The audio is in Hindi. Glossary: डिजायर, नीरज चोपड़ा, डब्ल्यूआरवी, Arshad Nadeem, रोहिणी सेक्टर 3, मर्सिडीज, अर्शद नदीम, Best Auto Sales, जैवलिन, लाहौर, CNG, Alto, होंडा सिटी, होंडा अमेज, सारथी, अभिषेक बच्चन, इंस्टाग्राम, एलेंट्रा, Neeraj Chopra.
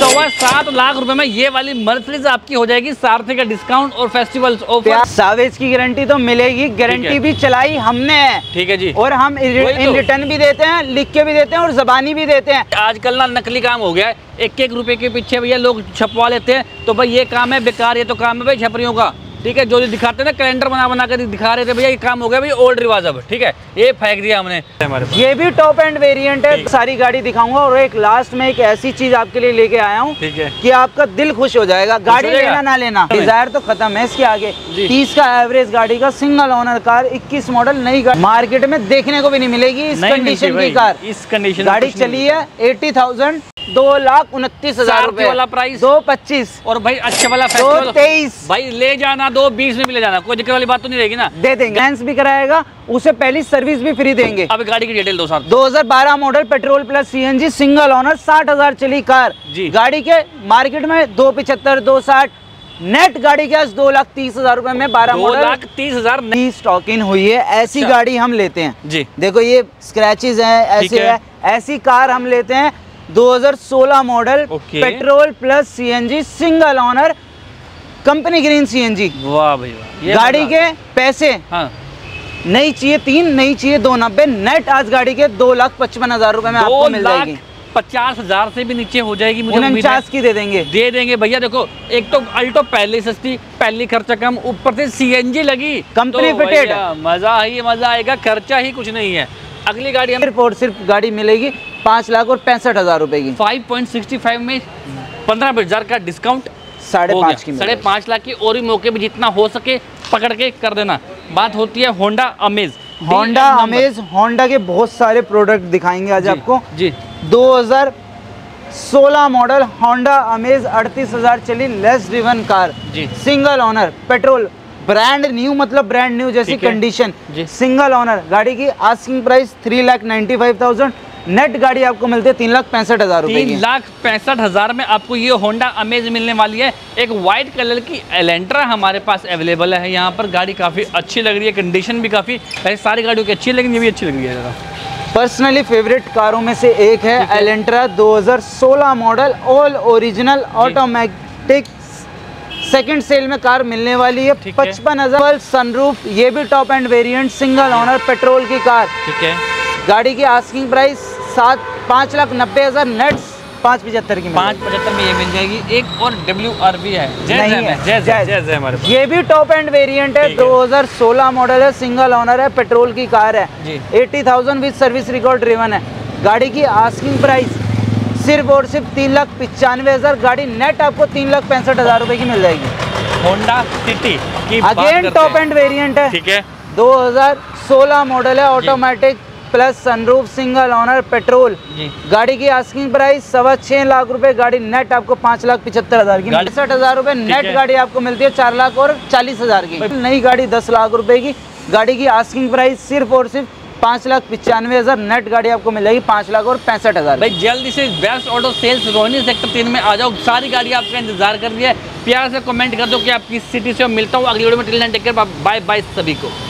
7 लाख रुपए में ये वाली मर्सिडीज आपकी हो जाएगी सारथी का डिस्काउंट और फेस्टिवल्स ऑफर। सावेज की गारंटी तो मिलेगी, गारंटी भी चलाई हमने, ठीक है जी। और हम इन रिटर्न भी देते हैं, लिख के भी देते हैं और जबानी भी देते हैं। आजकल ना नकली काम हो गया है, 1-1 रुपए के पीछे भैया लोग छपवा लेते हैं। तो भाई ये काम है बेकार, ये तो काम है भाई छपरियों का, ठीक है। जो दिखाते ना कैलेंडर बना बना कर दिखा रहे थे भैया, ये काम हो गया भाई ओल्ड रिवाज अब, ठीक है। ये फेंक दिया हमने। ये भी टॉप एंड वेरिएंट है, सारी गाड़ी दिखाऊंगा। और एक लास्ट में एक ऐसी चीज आपके लिए लेके आया हूँ कि आपका दिल खुश हो जाएगा। गाड़ी लेना ना लेना, डिजायर तो खत्म है इसके आगे। 30 का एवरेज गाड़ी का, सिंगल ओनर कार, 21 मॉडल, नई गाड़ी मार्केट में देखने को भी नहीं मिलेगी इस कंडीशन की कार। इस कंडीशन गाड़ी चली है 80,000, 2,29,000 रुपए वाला प्राइस, 2,25,000। और भाई अच्छे वाला 2,23,000 भाई ले जाना, 2,20,000 में भी ले जाना, कोई दिक्कत वाली बात तो नहीं रहेगी ना, दे देंगे। फाइनेंस भी कराएगा, उसे पहली सर्विस भी फ्री देंगे। अब गाड़ी की डिटेल दो साथ। 2012 model, petrol plus CNG, single owner, 60,000 चली कार जी। गाड़ी के मार्केट में 2,75,000, 2,60,000 नेट। गाड़ी के 2,30,000 रुपए में 12 मॉडल, 2,30,000 नई स्टॉक इन हुई है। ऐसी गाड़ी हम लेते हैं जी। देखो ये स्क्रैचेस है, ऐसे है, ऐसी कार हम लेते हैं। 2016 model, petrol plus CNG, single owner, company green CNG। वाह भाई वाह। गाड़ी के पैसे हाँ। नहीं चाहिए 3, नहीं चाहिए 2,90,000 नेट। आज गाड़ी के 2,55,000 रुपए में आपको मिल जाएगी। 50,000 से भी नीचे हो जाएगी, मुझे 49 की दे देंगे भैया। देखो एक तो अल्टो पहले सस्ती, पहले खर्चा कम, ऊपर से CNG लगी, कंपनी फिटेड, मजा आएगा, खर्चा ही कुछ नहीं है। अगली गाड़ी हमें सिर्फ गाड़ी मिलेगी 5,65,000 रुपए की, 5.65 में 15,000 का डिस्काउंट, 5.5 लाख की। और भी मौके भी जितना हो सके पकड़ के कर देना। बात होती है होंडा अमेज। होंडा अमेज, Honda के बहुत सारे प्रोडक्ट दिखाएंगे आज आपको जी। 2016 मॉडल होंडा अमेज, 38,000 चली, less driven car, single owner, petrol, brand new, मतलब ब्रांड न्यू जैसी कंडीशन, सिंगल ऑनर। गाड़ी की आस्किंग प्राइस 3,95,000 नेट। गाड़ी आपको मिलती है 3,65,000 रुपए की। 3,65,000 में आपको ये होंडा अमेज मिलने वाली है। एक वाइट कलर की एलेंट्रा हमारे पास अवेलेबल है यहाँ पर। गाड़ी काफ़ी अच्छी लग रही है, कंडीशन भी काफ़ी, सारी गाड़ियों की अच्छी है, लेकिन ये भी अच्छी लग रही है। पर्सनली फेवरेट कारों में से एक है एलेंट्रा। 2016 model, all original, automatic, second sale में कार मिलने वाली है। 55,000 सनरूफ, ये भी top end variant, single owner, petrol की कार, ठीक है। गाड़ी की आस्किंग प्राइस 5,90,000 नेट, 5,75,000 की, 5,75,000 में ये मिल जाएगी। एक और डब्ल्यूआरवी है, जैज है हमारे पास। ये भी टॉप एंड वेरिएंट है, 2016 मॉडल है, सिंगल ऑनर है, पेट्रोल की कार है, 80,000 विद सर्विस रिकॉर्ड ड्रिवन है। गाड़ी की आस्किंग प्राइस सिर्फ और सिर्फ 3,95,000, गाड़ी नेट आपको 3,65,000 रुपए की मिल जाएगी। होंडा सिटी की अगेन टॉप एंड वेरिएंट है, ठीक है। 2016 मॉडल है, automatic plus sunroof, single owner, petrol. गाड़ी की आस्किंग प्राइस 6.25 लाख रुपए, गाड़ी नेट आपको 5,75,000 की, 65,000 रुपए नेट। गाड़ी आपको मिलती है 4,40,000 की, नई गाड़ी 10 लाख रुपए की। गाड़ी की आस्किंग प्राइस सिर्फ और सिर्फ 5,95,000 नेट। गाड़ी आपको मिलेगी 5,65,000। भाई जल्दी से best auto sales रोहिणी सेक्टर 3 में आ जाओ, सारी गाड़ी आपका इंतजार कर रही है। प्यार से कमेंट कर दो कि आप किस सिटी से हो। मिलता हूँ अगली वीडियो में, till then take care, bye bye सभी को।